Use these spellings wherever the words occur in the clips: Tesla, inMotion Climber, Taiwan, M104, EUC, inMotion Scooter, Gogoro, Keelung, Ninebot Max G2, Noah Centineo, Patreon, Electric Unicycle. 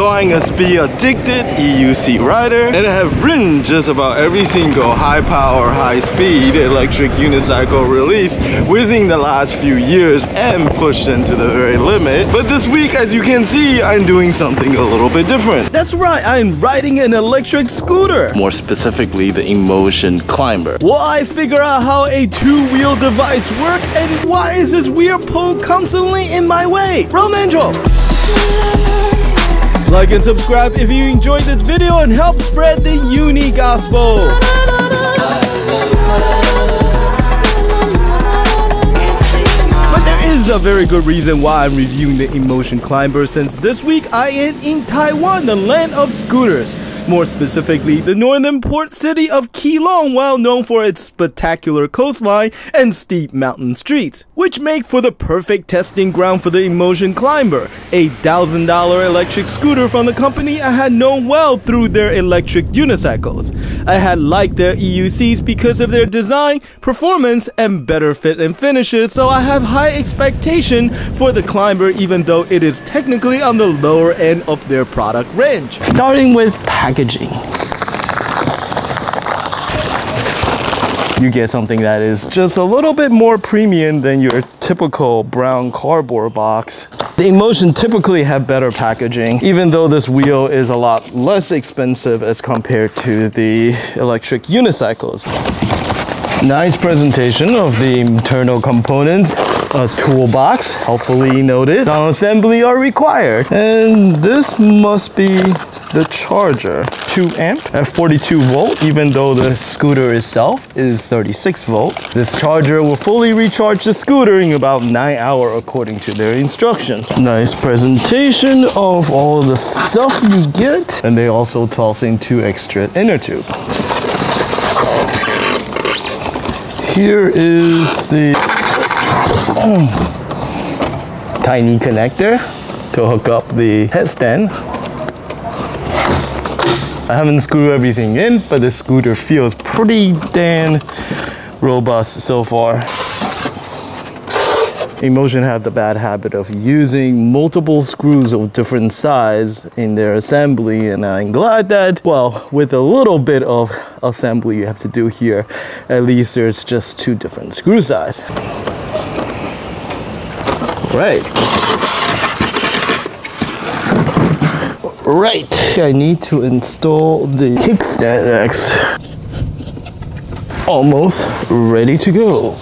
soaring a speed-addicted EUC rider, and have ridden just about every single high-power, high-speed electric unicycle released within the last few years and pushed them to the very limit. But this week, as you can see, I'm doing something a little bit different. That's right, I'm riding an electric scooter. More specifically, the inMotion Climber. Well, I figure out how a two-wheel device works and why is this weird pole constantly in my way. Roll intro! Like and subscribe if you enjoyed this video and help spread the uni gospel. But there is a very good reason why I'm reviewing the inMotion Climber, since this week I am in Taiwan, the land of scooters. More specifically, the northern port city of Keelung, well known for its spectacular coastline and steep mountain streets, which make for the perfect testing ground for the inMotion Climber, a $1,000 electric scooter from the company I had known well through their electric unicycles. I had liked their EUCs because of their design, performance, and better fit and finishes, so I have high expectation for the Climber, even though it is technically on the lower end of their product range. Starting with packaging. You get something that is just a little bit more premium than your typical brown cardboard box. The inMotion typically have better packaging, even though this wheel is a lot less expensive as compared to the electric unicycles. Nice presentation of the internal components. A toolbox, helpfully noted. Non-assembly are required. And this must be the charger. 2 amp at 42 volt, even though the scooter itself is 36 volt. This charger will fully recharge the scooter in about 9 hours according to their instruction. Nice presentation of all the stuff you get. And they also toss in 2 extra inner tube. Here is the tiny connector to hook up the headstand. I haven't screwed everything in, but this scooter feels pretty damn robust so far. inMotion have the bad habit of using multiple screws of different size in their assembly, and I'm glad that, well, with a little bit of assembly you have to do here, at least there's just 2 different screw size. Right, I need to install the kickstand next. Almost ready to go.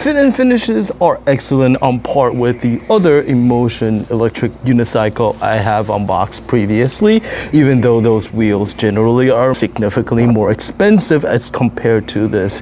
Fit and finishes are excellent, on par with the other inMotion electric unicycle I have unboxed previously, even though those wheels generally are significantly more expensive as compared to this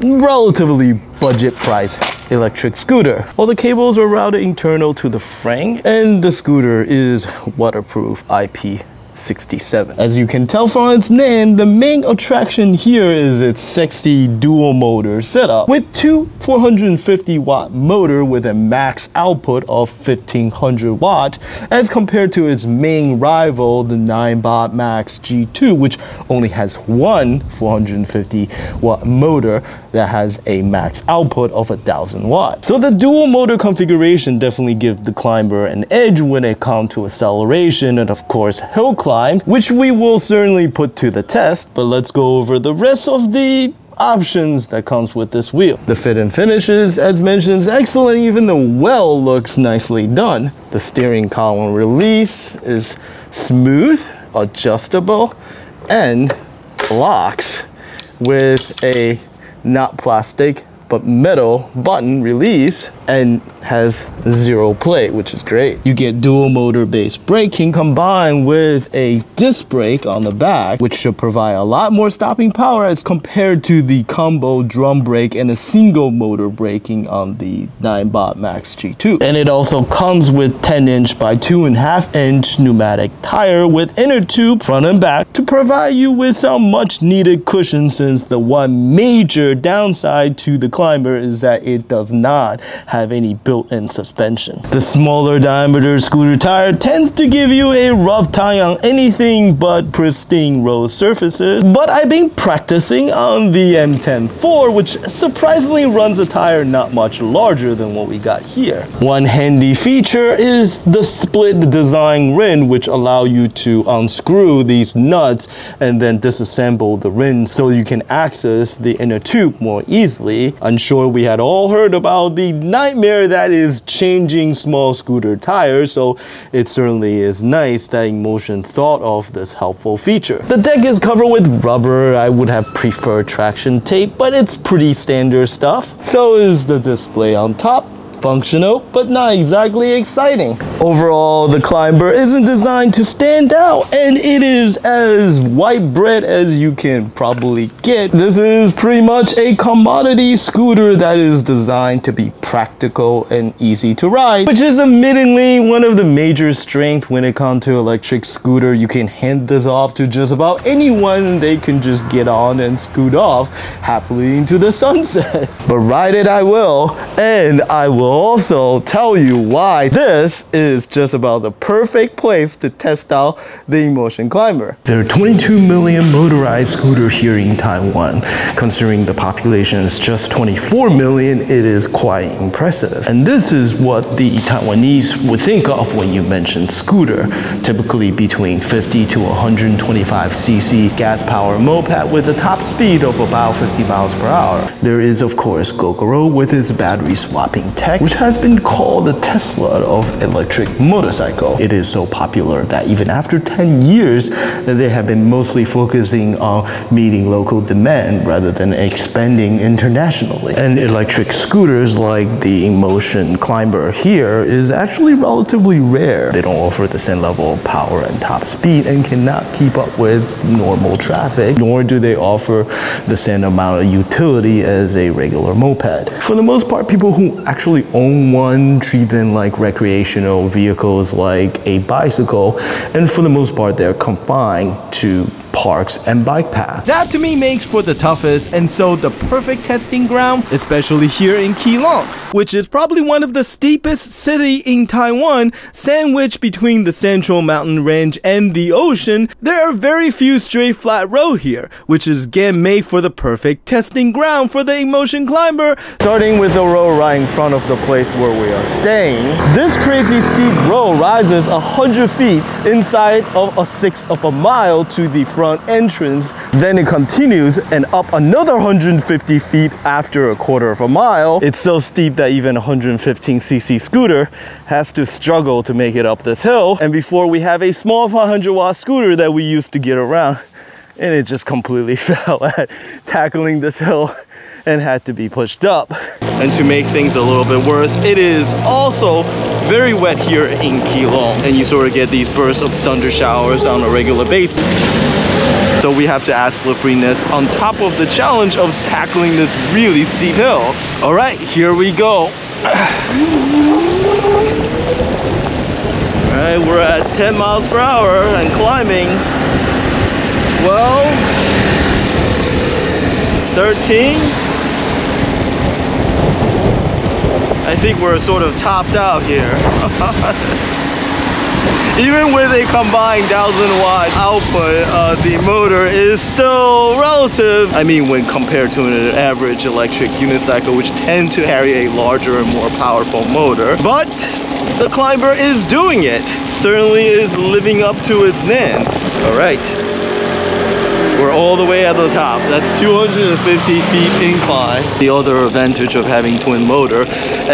relatively budget price electric scooter. All the cables are routed internal to the frame, and the scooter is waterproof IP67. As you can tell from its name, the main attraction here is its sexy dual motor setup with 2 450-watt motor with a max output of 1500 watt, as compared to its main rival, the Ninebot Max G2, which only has 1 450-watt motor that has a max output of 1000 watt. So the dual motor configuration definitely gives the Climber an edge when it comes to acceleration and, of course, hill climb, which we will certainly put to the test. But let's go over the rest of the options that comes with this wheel. The fit and finishes, as mentioned, is excellent. Even the well looks nicely done. The steering column release is smooth, adjustable, and locks with a not plastic but metal button release, and has 0 play, which is great. You get dual motor based braking combined with a disc brake on the back, which should provide a lot more stopping power as compared to the combo drum brake and a single motor braking on the Ninebot Max G2. And it also comes with 10-inch by 2.5-inch pneumatic tire with inner tube front and back to provide you with some much needed cushion, since the one major downside to the Climber is that it does not have any built-in suspension. The smaller diameter scooter tire tends to give you a rough time on anything but pristine road surfaces, but I've been practicing on the M104, which surprisingly runs a tire not much larger than what we got here. One handy feature is the split design rim, which allow you to unscrew these nuts and then disassemble the rim so you can access the inner tube more easily. I'm sure we had all heard about the nightmare that is changing small scooter tires, so it certainly is nice that inMotion thought of this helpful feature. The deck is covered with rubber. I would have preferred traction tape, but it's pretty standard stuff. So is the display on top. Functional, but not exactly exciting. Overall, the Climber isn't designed to stand out, and it is as white bread as you can probably get. This is pretty much a commodity scooter that is designed to be practical and easy to ride, which is admittedly one of the major strengths when it comes to electric scooter. You can hand this off to just about anyone. They can just get on and scoot off happily into the sunset. But ride it I will, and I will also tell you why this is just about the perfect place to test out the inMotion Climber. There are 22 million motorized scooters here in Taiwan. Considering the population is just 24 million, it is quite impressive. And this is what the Taiwanese would think of when you mention scooter, typically between 50 to 125 cc gas-powered moped with a top speed of about 50 miles per hour. There is, of course, Gogoro with its battery swapping tech, which has been called the Tesla of electric motorcycle. It is so popular that even after 10 years, they have been mostly focusing on meeting local demand rather than expanding internationally. And electric scooters like the inMotion Climber here is actually relatively rare. They don't offer the same level of power and top speed and cannot keep up with normal traffic, nor do they offer the same amount of utility as a regular moped. For the most part, people who actually own one treat them like recreational vehicles like a bicycle, and for the most part they're confined to parks and bike paths. That to me makes for the toughest and so the perfect testing ground, especially here in Keelung, which is probably one of the steepest city in Taiwan, sandwiched between the central mountain range and the ocean. There are very few straight flat roads here, which is again made for the perfect testing ground for the inMotion Climber. Starting with the road right in front of the place where we are staying, this crazy steep road rises 100 feet inside of a 1/6 of a mile to the front entrance, then it continues and up another 150 feet after a 1/4 of a mile. It's so steep that even a 115cc scooter has to struggle to make it up this hill. And before we have a small 500-watt scooter that we used to get around, and it just completely fell at tackling this hill and had to be pushed up. And to make things a little bit worse, it is also very wet here in Keelung, and you sort of get these bursts of thunder showers on a regular basis. So we have to add slipperiness on top of the challenge of tackling this really steep hill. All right, here we go. All right, we're at 10 miles per hour and climbing. 12, 13. I think we're sort of topped out here. Even with a combined 1000-watt output, the motor is still relative. I mean, when compared to an average electric unicycle, which tend to carry a larger and more powerful motor. But the Climber is doing it. Certainly is living up to its name. All right, we're all the way at the top. That's 250 feet incline. The other advantage of having twin motor,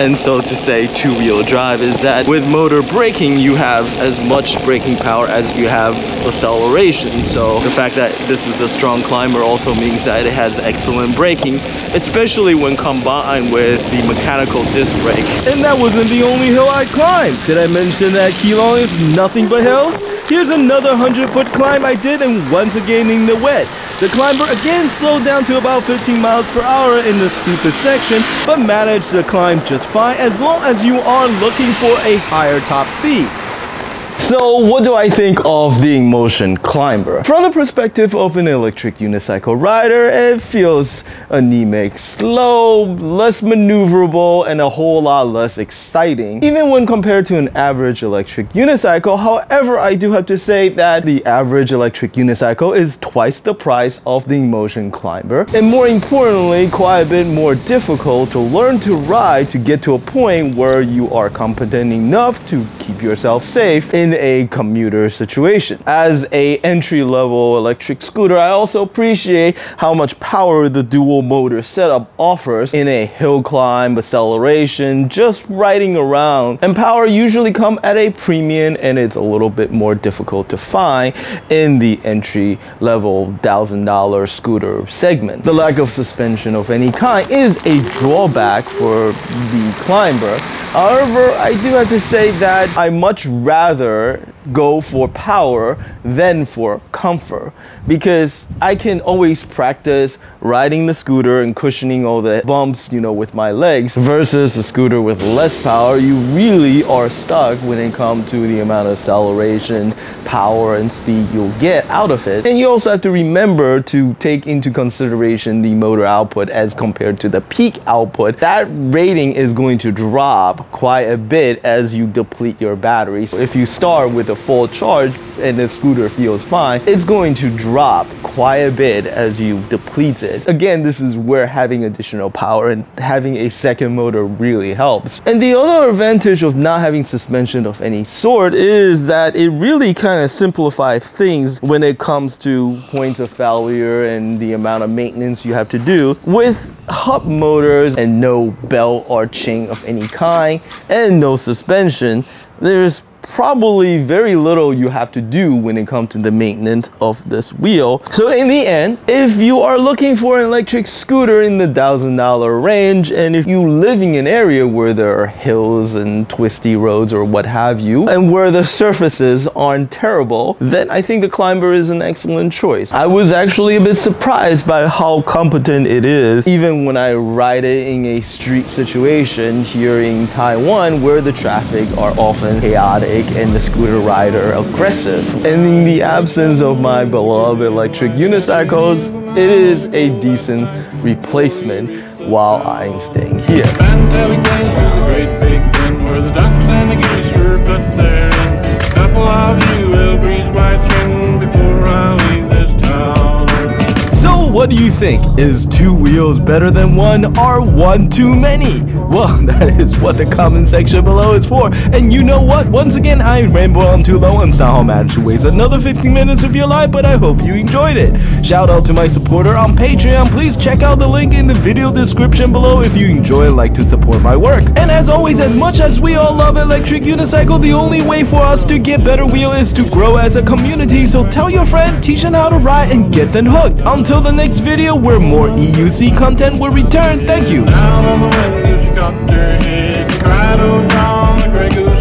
and so to say two-wheel drive, is that with motor braking, you have as much braking power as you have acceleration. So the fact that this is a strong climber also means that it has excellent braking, especially when combined with the mechanical disc brake. And that wasn't the only hill I climbed. Did I mention that Keelung is nothing but hills? Here's another 100-foot climb I did, and once again in the wet. The climber again slowed down to about 15 miles per hour in the steepest section, but managed to climb just fine as long as you are looking for a higher top speed. So what do I think of the inMotion Climber? From the perspective of an electric unicycle rider, it feels anemic, slow, less maneuverable, and a whole lot less exciting, even when compared to an average electric unicycle. However, I do have to say that the average electric unicycle is twice the price of the inMotion Climber, and more importantly, quite a bit more difficult to learn to ride to get to a point where you are competent enough to keep yourself safe in a commuter situation. As an entry-level electric scooter, I also appreciate how much power the dual motor setup offers in a hill climb, acceleration, just riding around. And power usually comes at a premium, and it's a little bit more difficult to find in the entry-level $1,000 scooter segment. The lack of suspension of any kind is a drawback for the Climber. However, I do have to say that I much rather go for power than for comfort, because I can always practice riding the scooter and cushioning all the bumps, you know, with my legs, versus a scooter with less power. You really are stuck when it comes to the amount of acceleration, power, and speed you'll get out of it. And you also have to remember to take into consideration the motor output as compared to the peak output. That rating is going to drop quite a bit as you deplete your battery. So if you start with a full charge and the scooter feels fine, it's going to drop quite a bit as you deplete it. Again, this is where having additional power and having a second motor really helps. And the other advantage of not having suspension of any sort is that it really kind of simplifies things when it comes to points of failure and the amount of maintenance you have to do. With hub motors and no belt or chain of any kind and no suspension, there's probably very little you have to do when it comes to the maintenance of this wheel. So in the end, if you are looking for an electric scooter in the $1,000 range, and if you live in an area where there are hills and twisty roads or what have you, and where the surfaces aren't terrible, then I think the Climber is an excellent choice. I was actually a bit surprised by how competent it is, even when I ride it in a street situation here in Taiwan, where the traffic are often chaotic and the scooter rider aggressive. And in the absence of my beloved electric unicycles, it is a decent replacement while I'm staying here. So what do you think? Is two wheels better than one, or one too many? Well, that is what the comment section below is for. And you know what? Once again, I rambled on too long and somehow managed to waste another 15 minutes of your life, but I hope you enjoyed it. Shout out to my supporter on Patreon. Please check out the link in the video description below if you enjoy and like to support my work. And as always, as much as we all love electric unicycle, the only way for us to get better wheel is to grow as a community. So tell your friend, teach them how to ride, and get them hooked. Until the next video where more EUC content will return. Thank you. Copter and cried, oh, down the regular.